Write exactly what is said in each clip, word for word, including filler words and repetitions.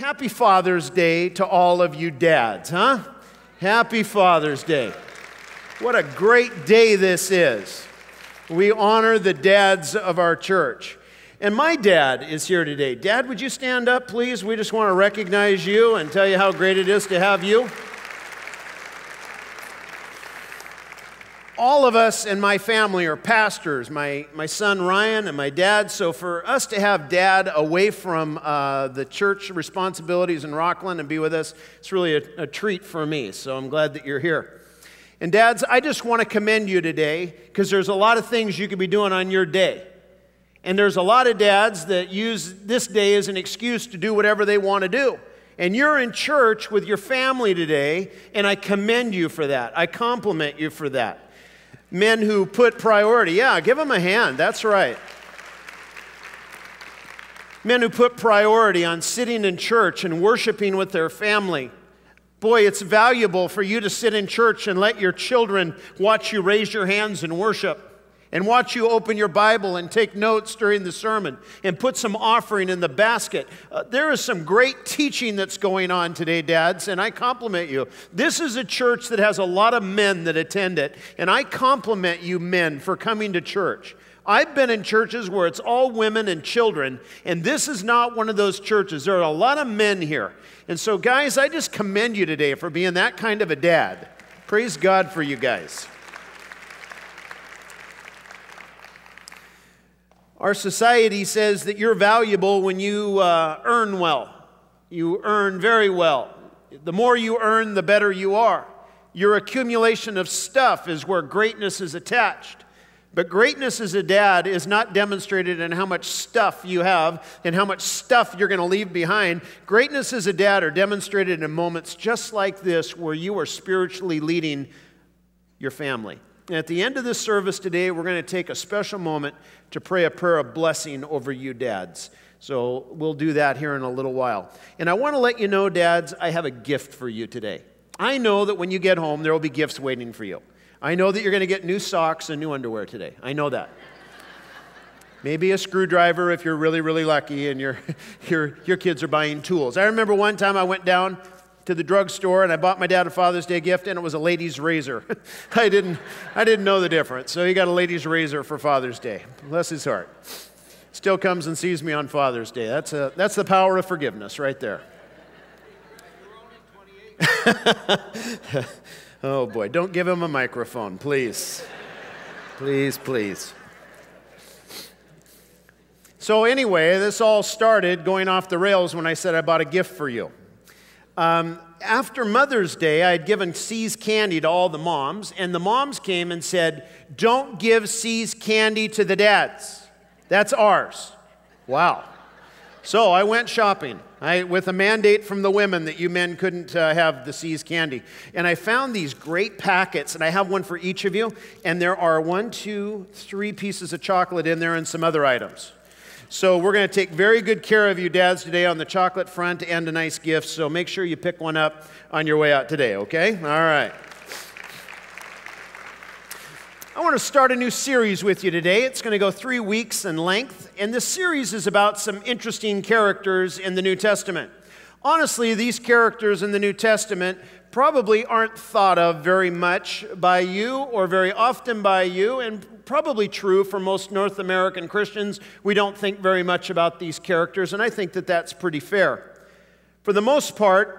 Happy Father's Day to all of you dads, huh? Happy Father's Day. What a great day this is. We honor the dads of our church. And my dad is here today. Dad, would you stand up, please? We just want to recognize you and tell you how great it is to have you. All of us in my family are pastors, my, my son Ryan and my dad. So for us to have Dad away from uh, the church responsibilities in Rockland and be with us, it's really a, a treat for me. So I'm glad that you're here. And dads, I just want to commend you today because there's a lot of things you could be doing on your day. And there's a lot of dads that use this day as an excuse to do whatever they want to do. And you're in church with your family today, and I commend you for that. I compliment you for that. Men who put priority, yeah, give them a hand, that's right. Men who put priority on sitting in church and worshiping with their family. Boy, it's valuable for you to sit in church and let your children watch you raise your hands and worship and watch you open your Bible and take notes during the sermon and put some offering in the basket. Uh, there is some great teaching that's going on today, dads, and I compliment you. This is a church that has a lot of men that attend it, and I compliment you men for coming to church. I've been in churches where it's all women and children, and this is not one of those churches. There are a lot of men here. And so, guys, I just commend you today for being that kind of a dad. Praise God for you guys. Our society says that you're valuable when you uh, earn well. You earn very well. The more you earn, the better you are. Your accumulation of stuff is where greatness is attached. But greatness as a dad is not demonstrated in how much stuff you have and how much stuff you're going to leave behind. Greatness as a dad are demonstrated in moments just like this where you are spiritually leading your family. And at the end of this service today, we're going to take a special moment to pray a prayer of blessing over you dads. So we'll do that here in a little while. And I want to let you know, dads, I have a gift for you today. I know that when you get home, there will be gifts waiting for you. I know that you're going to get new socks and new underwear today. I know that. Maybe a screwdriver if you're really, really lucky and your, your, your kids are buying tools. I remember one time I went down to the drugstore and I bought my dad a Father's Day gift, and it was a lady's razor. I didn't, I didn't know the difference. So he got a lady's razor for Father's Day. Bless his heart. Still comes and sees me on Father's Day. That's, a, that's the power of forgiveness right there. Oh, boy. Don't give him a microphone, please. Please, please. So anyway, this all started going off the rails when I said I bought a gift for you. Um, after Mother's Day, I had given C's candy to all the moms, and the moms came and said, "Don't give C's candy to the dads. That's ours." Wow. So I went shopping I, with a mandate from the women that you men couldn't uh, have the C's candy. And I found these great packets, and I have one for each of you. And there are one, two, three pieces of chocolate in there and some other items. So we're going to take very good care of you dads today on the chocolate front and a nice gift. So make sure you pick one up on your way out today, okay? All right. I want to start a new series with you today. It's going to go three weeks in length, and this series is about some interesting characters in the New Testament. Honestly, these characters in the New Testament probably aren't thought of very much by you or very often by you, and probably true for most North American Christians. We don't think very much about these characters, and I think that that's pretty fair. For the most part,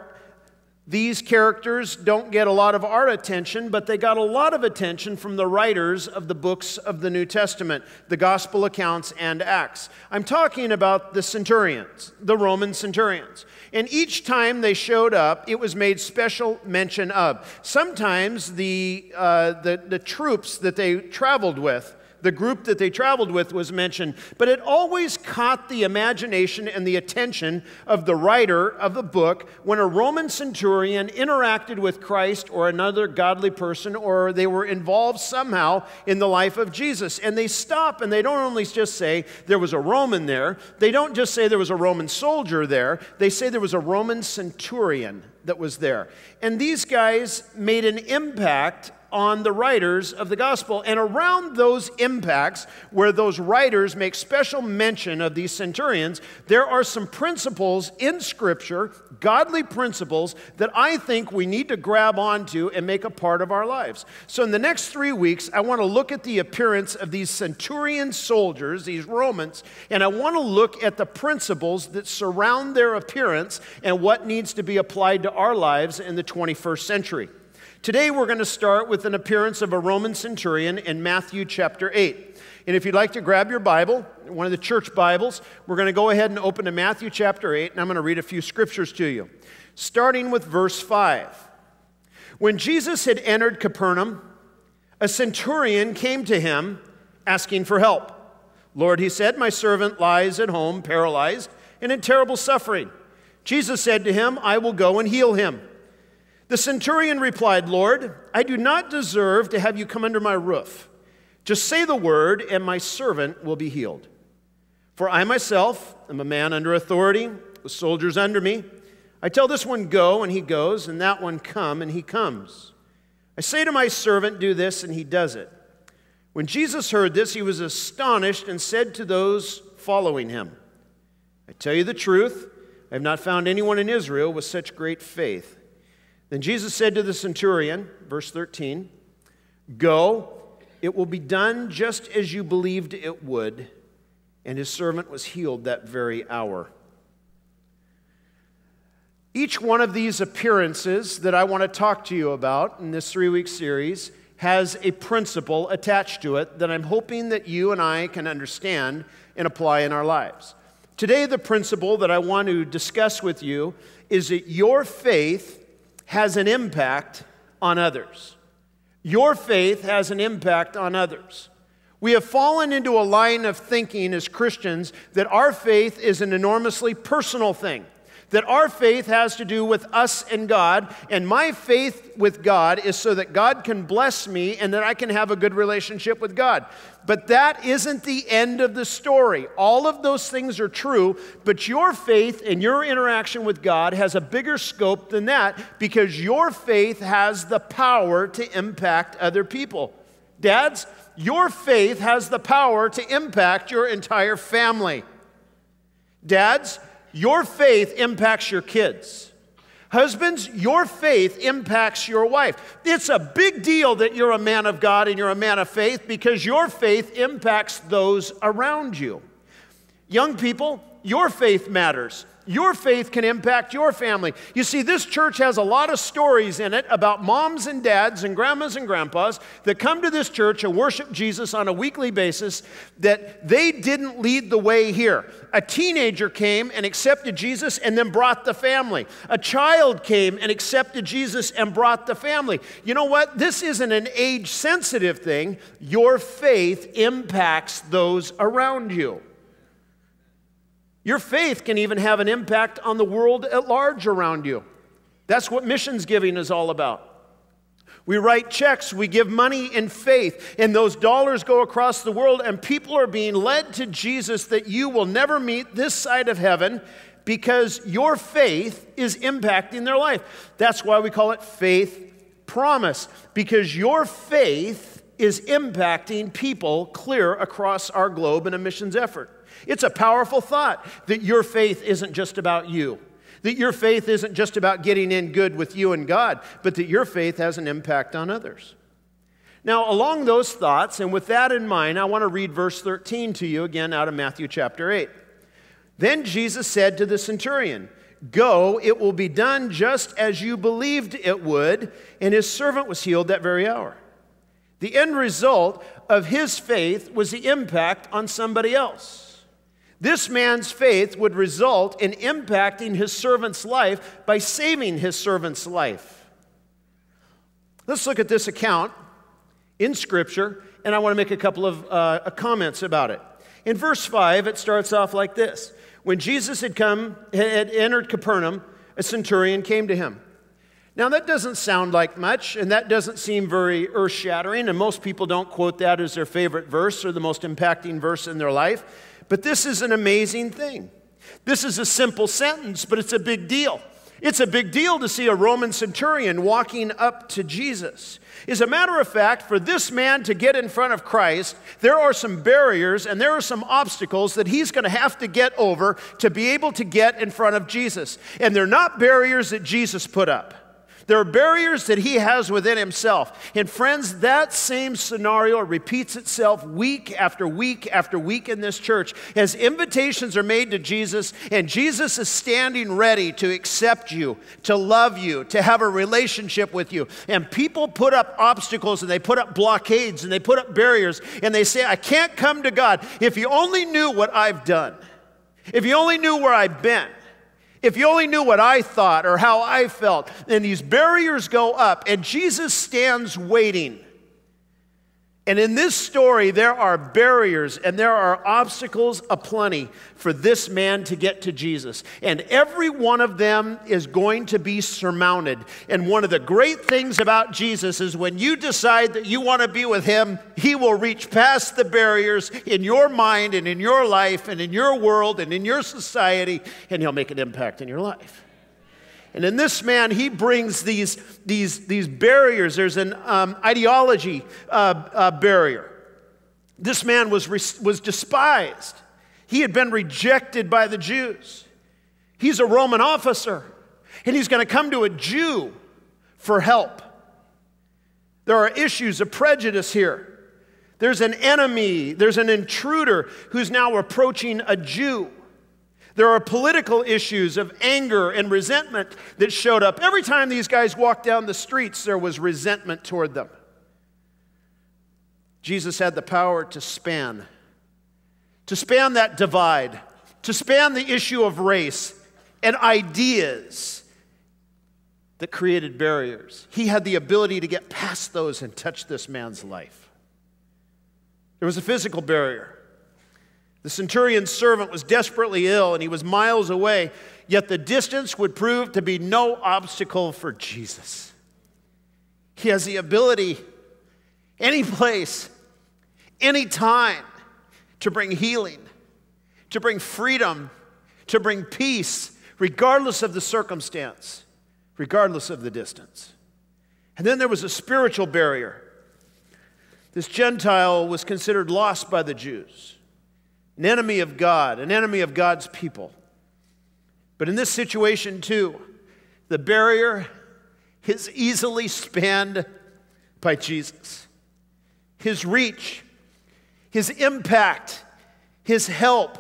these characters don't get a lot of our attention, but they got a lot of attention from the writers of the books of the New Testament, the Gospel accounts and Acts. I'm talking about the centurions, the Roman centurions. And each time they showed up, it was made special mention of. Sometimes the, uh, the, the troops that they traveled with, the group that they traveled with was mentioned, but it always caught the imagination and the attention of the writer of the book when a Roman centurion interacted with Christ or another godly person, or they were involved somehow in the life of Jesus. And they stop, and they don't only just say there was a Roman there. They don't just say there was a Roman soldier there. They say there was a Roman centurion that was there. And these guys made an impact on the writers of the gospel. And around those impacts, where those writers make special mention of these centurions, there are some principles in Scripture, godly principles, that I think we need to grab onto and make a part of our lives. So in the next three weeks, I want to look at the appearance of these centurion soldiers, these Romans, and I want to look at the principles that surround their appearance and what needs to be applied to our lives in the twenty-first century. Today we're going to start with an appearance of a Roman centurion in Matthew chapter eight. And if you'd like to grab your Bible, one of the church Bibles, we're going to go ahead and open to Matthew chapter eight, and I'm going to read a few scriptures to you, starting with verse five. When Jesus had entered Capernaum, a centurion came to him asking for help. "Lord," he said, "my servant lies at home paralyzed and in terrible suffering." Jesus said to him, "I will go and heal him." The centurion replied, "Lord, I do not deserve to have you come under my roof. Just say the word, and my servant will be healed. For I myself am a man under authority, with soldiers under me. I tell this one, go, and he goes, and that one, come, and he comes. I say to my servant, do this, and he does it." When Jesus heard this, he was astonished and said to those following him, "I tell you the truth, I have not found anyone in Israel with such great faith." Then Jesus said to the centurion, verse thirteen, "Go, it will be done just as you believed it would." And his servant was healed that very hour. Each one of these appearances that I want to talk to you about in this three-week series has a principle attached to it that I'm hoping that you and I can understand and apply in our lives. Today, the principle that I want to discuss with you is that your faith has an impact on others. Your faith has an impact on others. We have fallen into a line of thinking as Christians that our faith is an enormously personal thing, that our faith has to do with us and God, and my faith with God is so that God can bless me and that I can have a good relationship with God. But that isn't the end of the story. All of those things are true, but your faith and your interaction with God has a bigger scope than that, because your faith has the power to impact other people. Dads, your faith has the power to impact your entire family. Dads, your faith impacts your kids. Husbands, your faith impacts your wife. It's a big deal that you're a man of God and you're a man of faith, because your faith impacts those around you. Young people, your faith matters. Your faith can impact your family. You see, this church has a lot of stories in it about moms and dads and grandmas and grandpas that come to this church and worship Jesus on a weekly basis, that they didn't lead the way here. A teenager came and accepted Jesus and then brought the family. A child came and accepted Jesus and brought the family. You know what? This isn't an age-sensitive thing. Your faith impacts those around you. Your faith can even have an impact on the world at large around you. That's what missions giving is all about. We write checks, we give money in faith, and those dollars go across the world, and people are being led to Jesus that you will never meet this side of heaven, because your faith is impacting their life. That's why we call it Faith Promise, because your faith is impacting people clear across our globe in a missions effort. It's a powerful thought that your faith isn't just about you, that your faith isn't just about getting in good with you and God, but that your faith has an impact on others. Now, along those thoughts, and with that in mind, I want to read verse thirteen to you again out of Matthew chapter eight. Then Jesus said to the centurion, "Go, it will be done just as you believed it would," and his servant was healed that very hour. The end result of his faith was the impact on somebody else. This man's faith would result in impacting his servant's life by saving his servant's life. Let's look at this account in Scripture, and I want to make a couple of uh, comments about it. In verse five, it starts off like this. When Jesus had come, had entered Capernaum, a centurion came to him. Now, that doesn't sound like much, and that doesn't seem very earth-shattering, and most people don't quote that as their favorite verse or the most impacting verse in their life. But this is an amazing thing. This is a simple sentence, but it's a big deal. It's a big deal to see a Roman centurion walking up to Jesus. As a matter of fact, for this man to get in front of Christ, there are some barriers and there are some obstacles that he's going to have to get over to be able to get in front of Jesus. And they're not barriers that Jesus put up. There are barriers that he has within himself. And friends, that same scenario repeats itself week after week after week in this church as invitations are made to Jesus, and Jesus is standing ready to accept you, to love you, to have a relationship with you. And people put up obstacles, and they put up blockades, and they put up barriers, and they say, I can't come to God. If you only knew what I've done, if you only knew where I've been, if you only knew what I thought or how I felt. And these barriers go up, and Jesus stands waiting. And in this story, there are barriers and there are obstacles aplenty for this man to get to Jesus. And every one of them is going to be surmounted. And one of the great things about Jesus is when you decide that you want to be with him, he will reach past the barriers in your mind and in your life and in your world and in your society, and he'll make an impact in your life. And in this man, he brings these, these, these barriers. There's an um, ideology uh, uh, barrier. This man was, was despised. He had been rejected by the Jews. He's a Roman officer, and he's going to come to a Jew for help. There are issues of prejudice here. There's an enemy. There's an intruder who's now approaching a Jew. There are political issues of anger and resentment that showed up. Every time these guys walked down the streets, there was resentment toward them. Jesus had the power to span, to span that divide, to span the issue of race and ideas that created barriers. He had the ability to get past those and touch this man's life. There was a physical barrier. The centurion's servant was desperately ill, and he was miles away, yet the distance would prove to be no obstacle for Jesus. He has the ability, any place, any time, to bring healing, to bring freedom, to bring peace, regardless of the circumstance, regardless of the distance. And then there was a spiritual barrier. This Gentile was considered lost by the Jews. An enemy of God, an enemy of God's people. But in this situation too, the barrier is easily spanned by Jesus. His reach, his impact, his help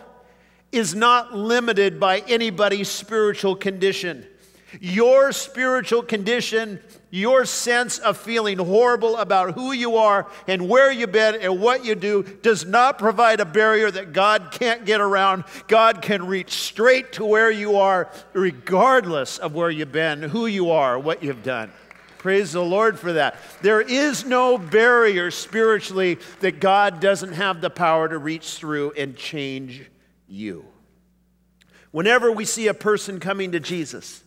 is not limited by anybody's spiritual condition. Your spiritual condition, your sense of feeling horrible about who you are and where you've been and what you do, does not provide a barrier that God can't get around. God can reach straight to where you are, regardless of where you've been, who you are, what you've done. Praise the Lord for that. There is no barrier spiritually that God doesn't have the power to reach through and change you. Whenever we see a person coming to Jesus,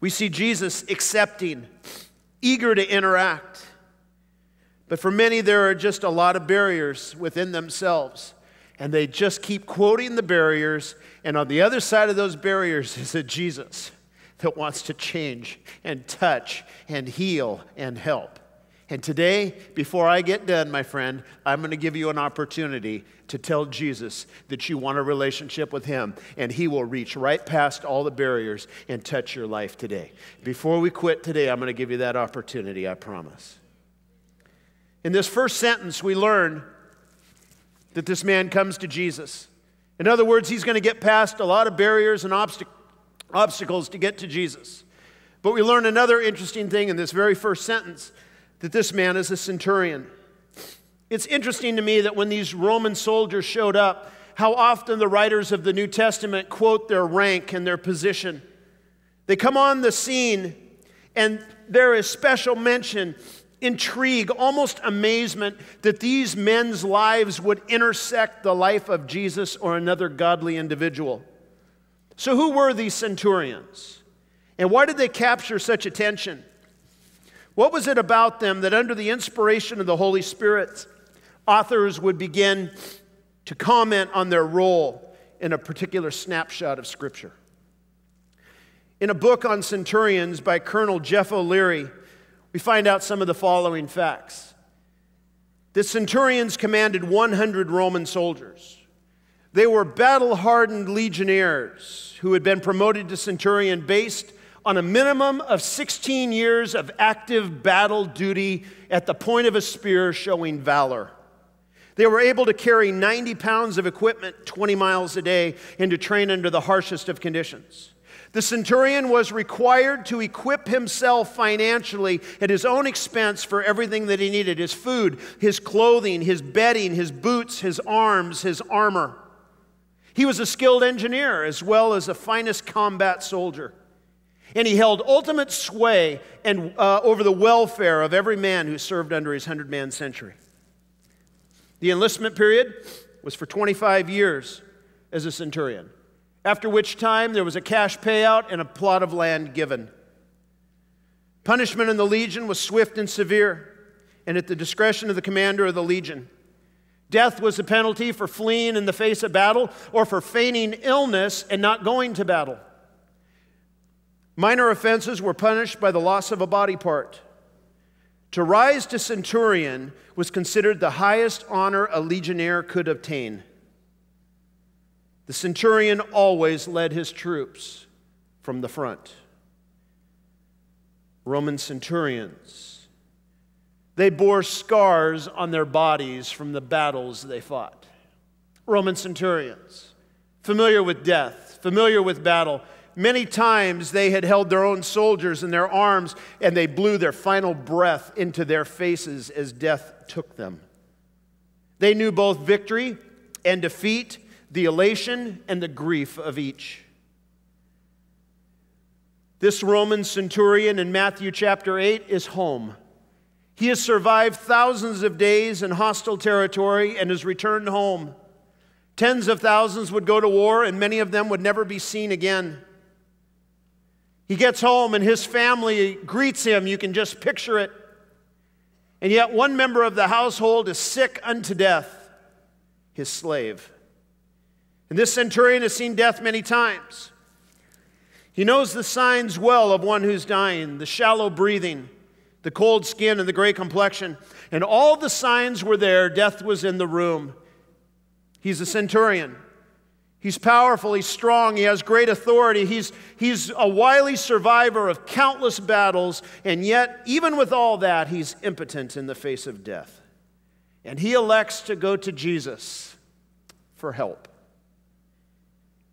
we see Jesus accepting, eager to interact. But for many, there are just a lot of barriers within themselves. And they just keep quoting the barriers. And on the other side of those barriers is a Jesus that wants to change and touch and heal and help. And today, before I get done, my friend, I'm going to give you an opportunity to tell Jesus that you want a relationship with him, and he will reach right past all the barriers and touch your life today. Before we quit today, I'm going to give you that opportunity, I promise. In this first sentence, we learn that this man comes to Jesus. In other words, he's going to get past a lot of barriers and obstac- obstacles to get to Jesus. But we learn another interesting thing in this very first sentence, that this man is a centurion. It's interesting to me that when these Roman soldiers showed up, how often the writers of the New Testament quote their rank and their position. They come on the scene, and there is special mention, intrigue, almost amazement that these men's lives would intersect the life of Jesus or another godly individual. So who were these centurions? And why did they capture such attention? What was it about them that under the inspiration of the Holy Spirit, authors would begin to comment on their role in a particular snapshot of Scripture? In a book on centurions by Colonel Jeff O'Leary, we find out some of the following facts. The centurions commanded one hundred Roman soldiers. They were battle-hardened legionnaires who had been promoted to centurion based on a minimum of sixteen years of active battle duty at the point of a spear showing valor. They were able to carry ninety pounds of equipment twenty miles a day and to train under the harshest of conditions. The centurion was required to equip himself financially at his own expense for everything that he needed: his food, his clothing, his bedding, his boots, his arms, his armor. He was a skilled engineer as well as the finest combat soldier. And he held ultimate sway and, uh, over the welfare of every man who served under his hundred-man century. The enlistment period was for twenty-five years as a centurion, after which time there was a cash payout and a plot of land given. Punishment in the legion was swift and severe, and at the discretion of the commander of the legion. Death was the penalty for fleeing in the face of battle or for feigning illness and not going to battle. Minor offenses were punished by the loss of a body part. To rise to centurion was considered the highest honor a legionnaire could obtain. The centurion always led his troops from the front. Roman centurions, they bore scars on their bodies from the battles they fought. Roman centurions, familiar with death, familiar with battle. Many times they had held their own soldiers in their arms, and they blew their final breath into their faces as death took them. They knew both victory and defeat, the elation and the grief of each. This Roman centurion in Matthew chapter eight is home. He has survived thousands of days in hostile territory and has returned home. Tens of thousands would go to war, and many of them would never be seen again. He gets home and his family greets him. You can just picture it. And yet one member of the household is sick unto death, his slave. And this centurion has seen death many times. He knows the signs well of one who's dying: the shallow breathing, the cold skin, and the gray complexion. And all the signs were there. Death was in the room. He's a centurion. He's powerful. He's strong. He has great authority. He's, he's a wily survivor of countless battles. And yet, even with all that, he's impotent in the face of death. And he elects to go to Jesus for help.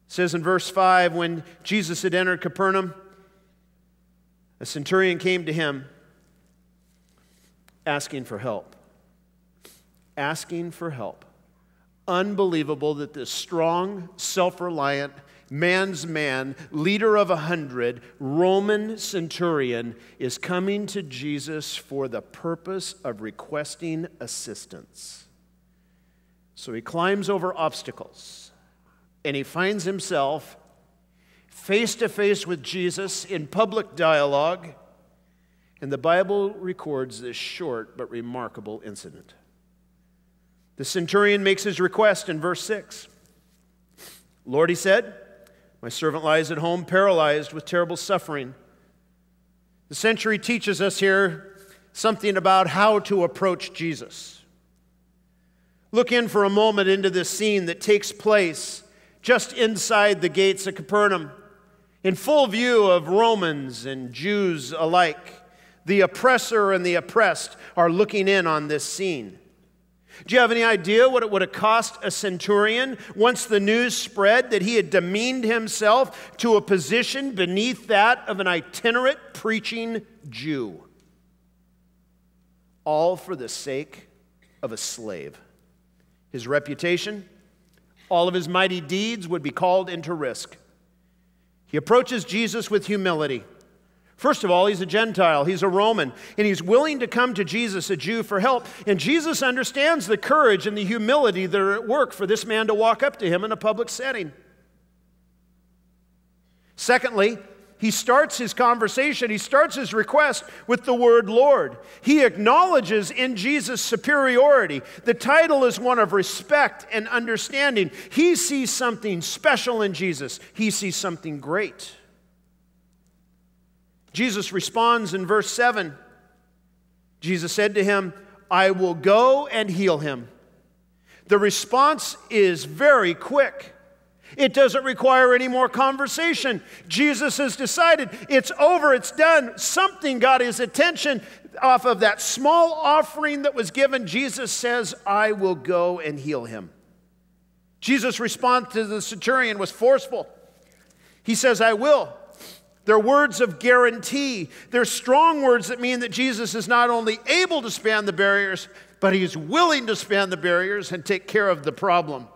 It says in verse five, when Jesus had entered Capernaum, a centurion came to him, asking for help. Asking for help. Unbelievable that this strong, self-reliant, man's man, leader of a hundred, Roman centurion is coming to Jesus for the purpose of requesting assistance. So he climbs over obstacles, and he finds himself face-to-face with Jesus in public dialogue. And the Bible records this short but remarkable incident. The centurion makes his request in verse six. "Lord," he said, "my servant lies at home paralyzed with terrible suffering." The century teaches us here something about how to approach Jesus. Look in for a moment into this scene that takes place just inside the gates of Capernaum, in full view of Romans and Jews alike. The oppressor and the oppressed are looking in on this scene. Do you have any idea what it would have cost a centurion once the news spread that he had demeaned himself to a position beneath that of an itinerant preaching Jew? All for the sake of a slave. His reputation, all of his mighty deeds would be called into risk. He approaches Jesus with humility. First of all, he's a Gentile, he's a Roman, and he's willing to come to Jesus, a Jew, for help. And Jesus understands the courage and the humility that are at work for this man to walk up to him in a public setting. Secondly, he starts his conversation, he starts his request with the word Lord. He acknowledges in Jesus' superiority. The title is one of respect and understanding. He sees something special in Jesus. He sees something great. Jesus responds in verse seven. Jesus said to him, "I will go and heal him." The response is very quick. It doesn't require any more conversation. Jesus has decided it's over, it's done. Something got his attention off of that small offering that was given. Jesus says, "I will go and heal him." Jesus' response to the centurion was forceful. He says, "I will." They're words of guarantee. They're strong words that mean that Jesus is not only able to span the barriers, but he is willing to span the barriers and take care of the problem.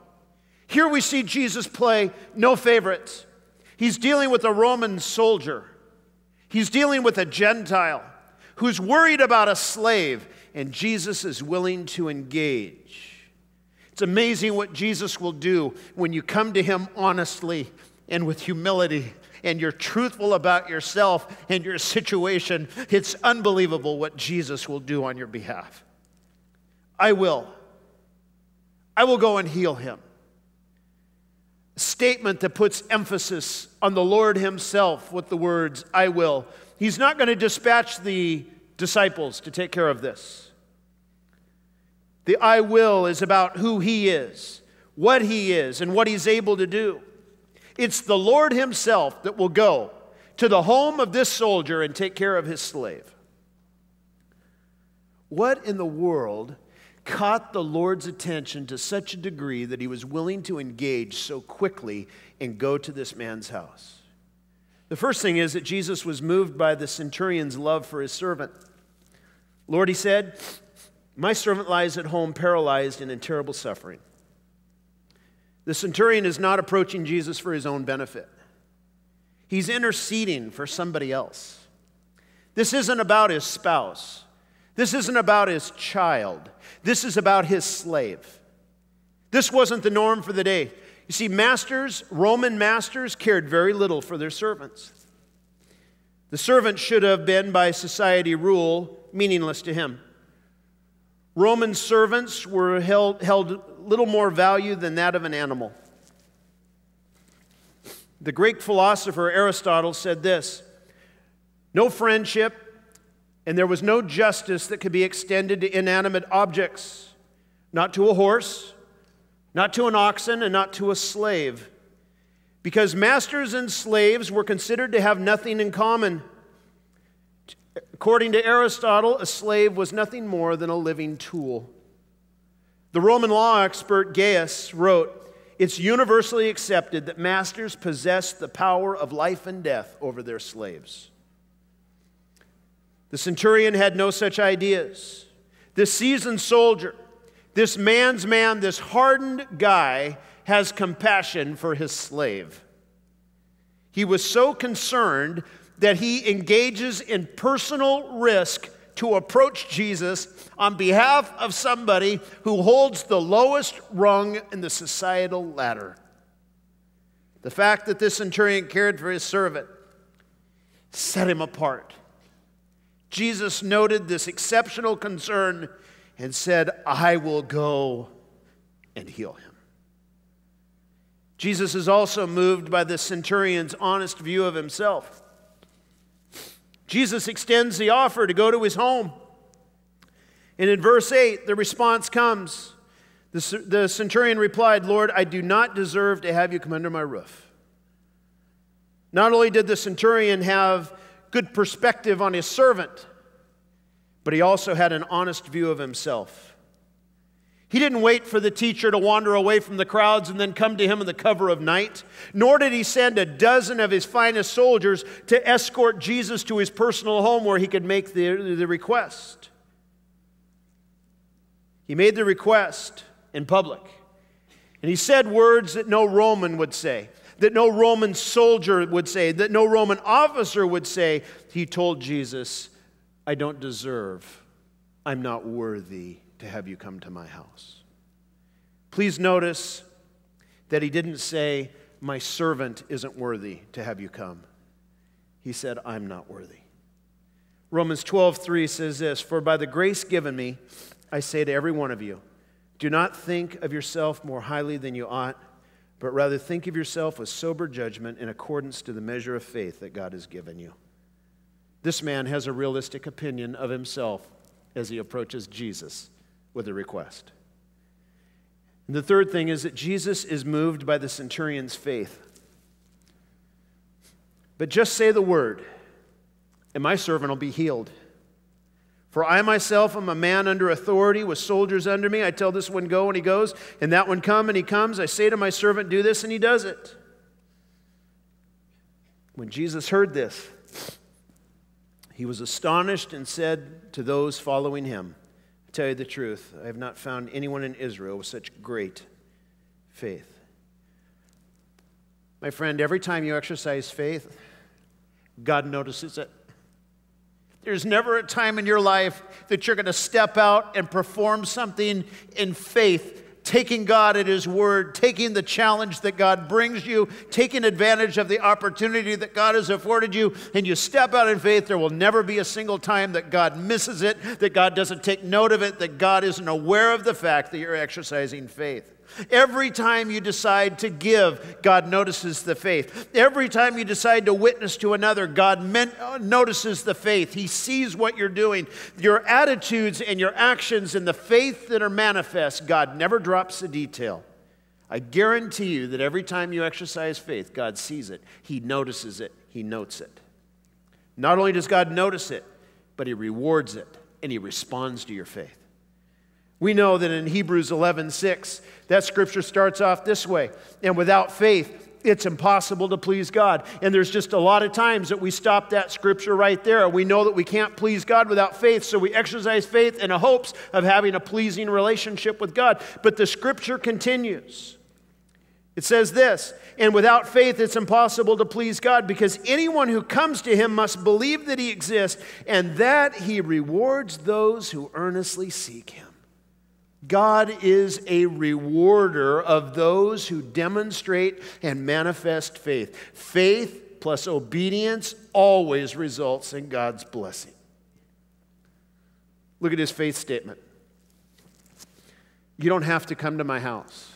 Here we see Jesus play no favorites. He's dealing with a Roman soldier. He's dealing with a Gentile who's worried about a slave, and Jesus is willing to engage. It's amazing what Jesus will do when you come to him honestly and with humility, and you're truthful about yourself and your situation. It's unbelievable what Jesus will do on your behalf. "I will. I will go and heal him." A statement that puts emphasis on the Lord himself with the words, "I will." He's not going to dispatch the disciples to take care of this. The "I will" is about who he is, what he is, and what he's able to do. It's the Lord himself that will go to the home of this soldier and take care of his slave. What in the world caught the Lord's attention to such a degree that he was willing to engage so quickly and go to this man's house? The first thing is that Jesus was moved by the centurion's love for his servant. "Lord," he said, "my servant lies at home paralyzed and in terrible suffering." The centurion is not approaching Jesus for his own benefit. He's interceding for somebody else. This isn't about his spouse. This isn't about his child. This is about his slave. This wasn't the norm for the day. You see, masters, Roman masters, cared very little for their servants. The servant should have been, by society rule, meaningless to him. Roman servants were held, held little more value than that of an animal. The Greek philosopher Aristotle said this, "No friendship, and there was no justice that could be extended to inanimate objects, not to a horse, not to an oxen, and not to a slave, because masters and slaves were considered to have nothing in common. According to Aristotle, a slave was nothing more than a living tool." The Roman law expert Gaius wrote, "It's universally accepted that masters possess the power of life and death over their slaves." The centurion had no such ideas. This seasoned soldier, this man's man, this hardened guy has compassion for his slave. He was so concerned that he engages in personal risk to approach Jesus on behalf of somebody who holds the lowest rung in the societal ladder. The fact that this centurion cared for his servant set him apart. Jesus noted this exceptional concern and said, "I will go and heal him." Jesus is also moved by the centurion's honest view of himself. Jesus extends the offer to go to his home. And in verse eight, the response comes. The, the centurion replied, "Lord, I do not deserve to have you come under my roof." Not only did the centurion have good perspective on his servant, but he also had an honest view of himself. He didn't wait for the teacher to wander away from the crowds and then come to him in the cover of night, nor did he send a dozen of his finest soldiers to escort Jesus to his personal home where he could make the, the request. He made the request in public, and he said words that no Roman would say, that no Roman soldier would say, that no Roman officer would say. He told Jesus, "I don't deserve, I'm not worthy to have you come to my house." Please notice that he didn't say, "My servant isn't worthy to have you come." He said, "I'm not worthy." Romans twelve three says this, "For by the grace given me, I say to every one of you, do not think of yourself more highly than you ought, but rather think of yourself with sober judgment in accordance to the measure of faith that God has given you." This man has a realistic opinion of himself as he approaches Jesus with a request. And the third thing is that Jesus is moved by the centurion's faith. But just say the word, and my servant will be healed. For I myself am a man under authority with soldiers under me. I tell this one, go, and he goes, and that one, come, and he comes. I say to my servant, do this, and he does it. When Jesus heard this, he was astonished and said to those following him, I tell you the truth, I have not found anyone in Israel with such great faith. My friend, every time you exercise faith, God notices it. There's never a time in your life that you're going to step out and perform something in faith, taking God at His word, taking the challenge that God brings you, taking advantage of the opportunity that God has afforded you, and you step out in faith. There will never be a single time that God misses it, that God doesn't take note of it, that God isn't aware of the fact that you're exercising faith. Every time you decide to give, God notices the faith. Every time you decide to witness to another, God notices the faith. He sees what you're doing. Your attitudes and your actions and the faith that are manifest, God never drops a detail. I guarantee you that every time you exercise faith, God sees it. He notices it. He notes it. Not only does God notice it, but He rewards it, and He responds to your faith. We know that in Hebrews eleven six, that scripture starts off this way, and without faith, it's impossible to please God. And there's just a lot of times that we stop that scripture right there. We know that we can't please God without faith, so we exercise faith in the hopes of having a pleasing relationship with God. But the scripture continues. It says this, and without faith, it's impossible to please God, because anyone who comes to Him must believe that He exists and that He rewards those who earnestly seek Him. God is a rewarder of those who demonstrate and manifest faith. Faith plus obedience always results in God's blessing. Look at his faith statement. You don't have to come to my house.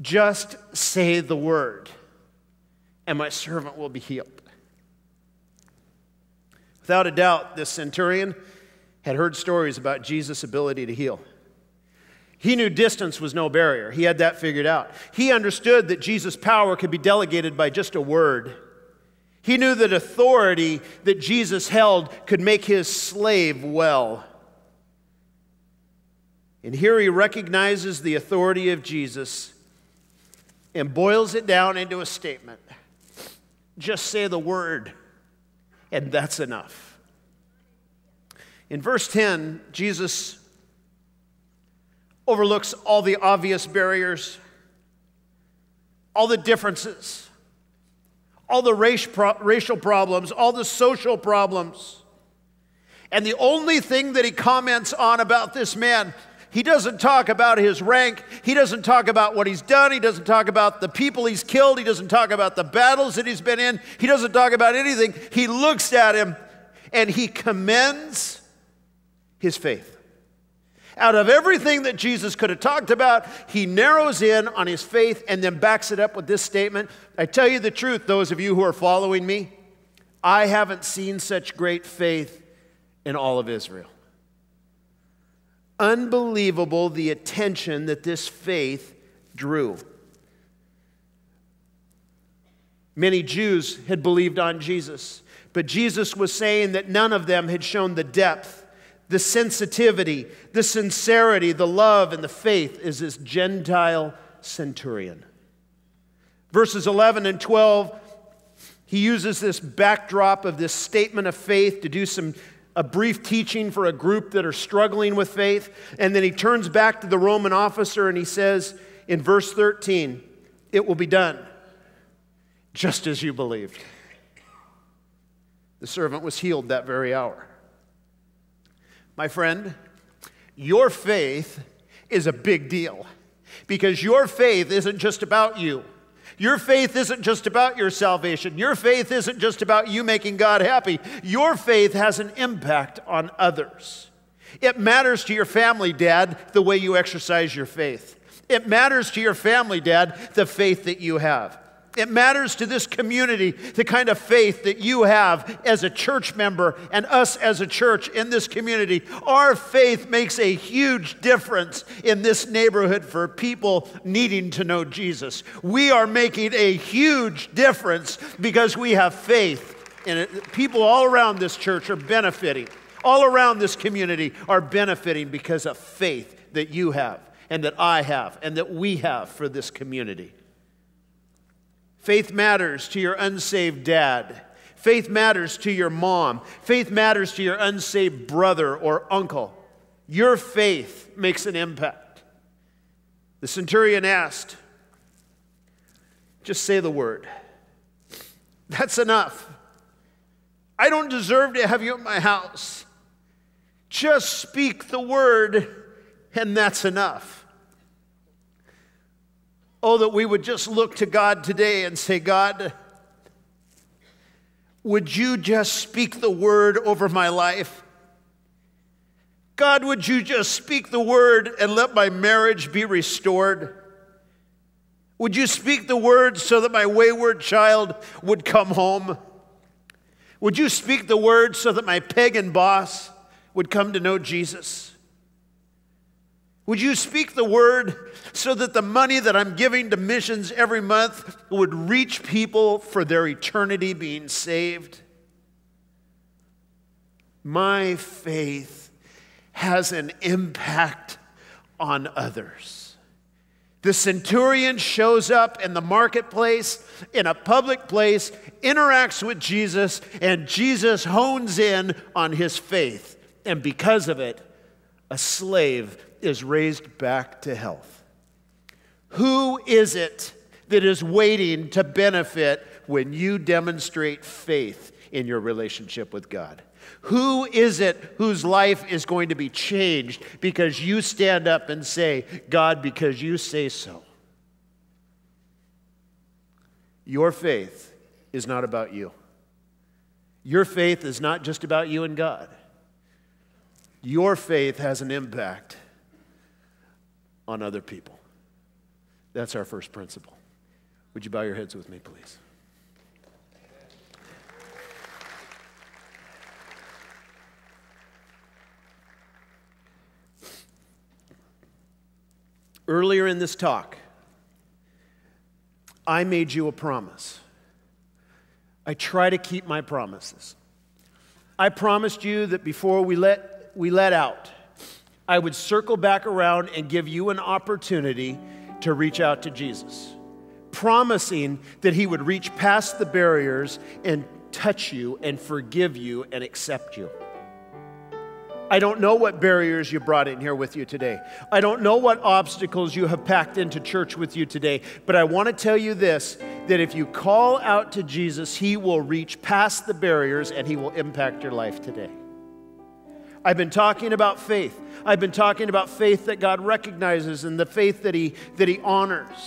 Just say the word, and my servant will be healed. Without a doubt, this centurion had heard stories about Jesus' ability to heal. He knew distance was no barrier. He had that figured out. He understood that Jesus' power could be delegated by just a word. He knew that authority that Jesus held could make his slave well. And here he recognizes the authority of Jesus and boils it down into a statement. Just say the word, and that's enough. In verse ten, Jesus overlooks all the obvious barriers, all the differences, all the race pro- racial problems, all the social problems. And the only thing that he comments on about this man, he doesn't talk about his rank. He doesn't talk about what he's done. He doesn't talk about the people he's killed. He doesn't talk about the battles that he's been in. He doesn't talk about anything. He looks at him and he commends his faith. Out of everything that Jesus could have talked about, he narrows in on his faith and then backs it up with this statement. I tell you the truth, those of you who are following me, I haven't seen such great faith in all of Israel. Unbelievable the attention that this faith drew. Many Jews had believed on Jesus, but Jesus was saying that none of them had shown the depth, the sensitivity, the sincerity, the love, and the faith is this Gentile centurion. Verses eleven and twelve, he uses this backdrop of this statement of faith to do some a brief teaching for a group that are struggling with faith. And then he turns back to the Roman officer and he says in verse thirteen, it will be done just as you believed. The servant was healed that very hour. My friend, your faith is a big deal because your faith isn't just about you. Your faith isn't just about your salvation. Your faith isn't just about you making God happy. Your faith has an impact on others. It matters to your family, Dad, the way you exercise your faith. It matters to your family, Dad, the faith that you have. It matters to this community the kind of faith that you have as a church member and us as a church in this community. Our faith makes a huge difference in this neighborhood for people needing to know Jesus. We are making a huge difference because we have faith in it. People all around this church are benefiting. All around this community are benefiting because of faith that you have and that I have and that we have for this community. Faith matters to your unsaved dad. Faith matters to your mom. Faith matters to your unsaved brother or uncle. Your faith makes an impact. The centurion asked, just say the word. That's enough. I don't deserve to have you at my house. Just speak the word, and that's enough. Oh, that we would just look to God today and say, God, would you just speak the word over my life? God, would you just speak the word and let my marriage be restored? Would you speak the word so that my wayward child would come home? Would you speak the word so that my pagan boss would come to know Jesus? Would you speak the word so that the money that I'm giving to missions every month would reach people for their eternity being saved? My faith has an impact on others. The centurion shows up in the marketplace, in a public place, interacts with Jesus, and Jesus hones in on his faith. And because of it, a slave is raised back to health. Who is it that is waiting to benefit when you demonstrate faith in your relationship with God? Who is it whose life is going to be changed because you stand up and say, God, because you say so? Your faith is not about you. Your faith is not just about you and God. Your faith has an impact on other people. That's our first principle. Would you bow your heads with me, please? Earlier in this talk, I made you a promise. I try to keep my promises. I promised you that before we let, we let out, I would circle back around and give you an opportunity to reach out to Jesus, promising that he would reach past the barriers and touch you and forgive you and accept you. I don't know what barriers you brought in here with you today. I don't know what obstacles you have packed into church with you today, but I want to tell you this, that if you call out to Jesus, he will reach past the barriers and he will impact your life today. I've been talking about faith. I've been talking about faith that God recognizes and the faith that he, that he honors.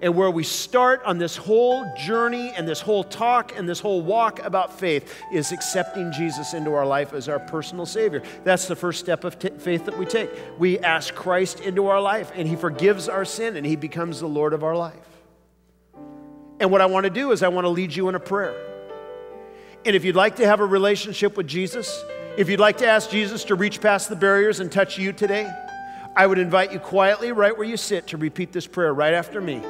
And where we start on this whole journey and this whole talk and this whole walk about faith is accepting Jesus into our life as our personal Savior. That's the first step of faith that we take. We ask Christ into our life, and he forgives our sin, and he becomes the Lord of our life. And what I want to do is I want to lead you in a prayer. And if you'd like to have a relationship with Jesus, if you'd like to ask Jesus to reach past the barriers and touch you today, I would invite you quietly right where you sit to repeat this prayer right after me.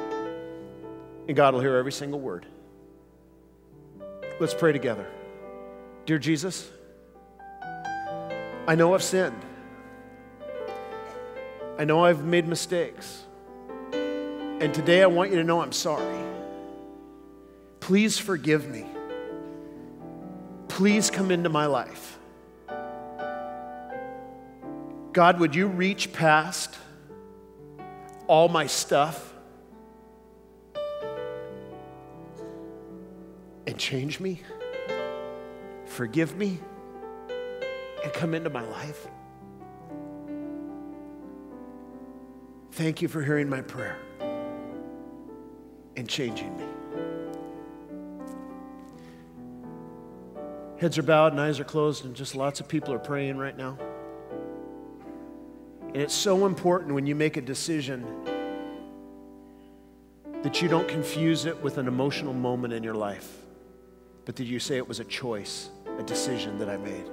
And God will hear every single word. Let's pray together. Dear Jesus, I know I've sinned. I know I've made mistakes. And today I want you to know I'm sorry. Please forgive me. Please come into my life. God, would you reach past all my stuff and change me, forgive me, and come into my life? Thank you for hearing my prayer and changing me. Heads are bowed and eyes are closed, and just lots of people are praying right now. And it's so important when you make a decision that you don't confuse it with an emotional moment in your life, but that you say it was a choice, a decision that I made.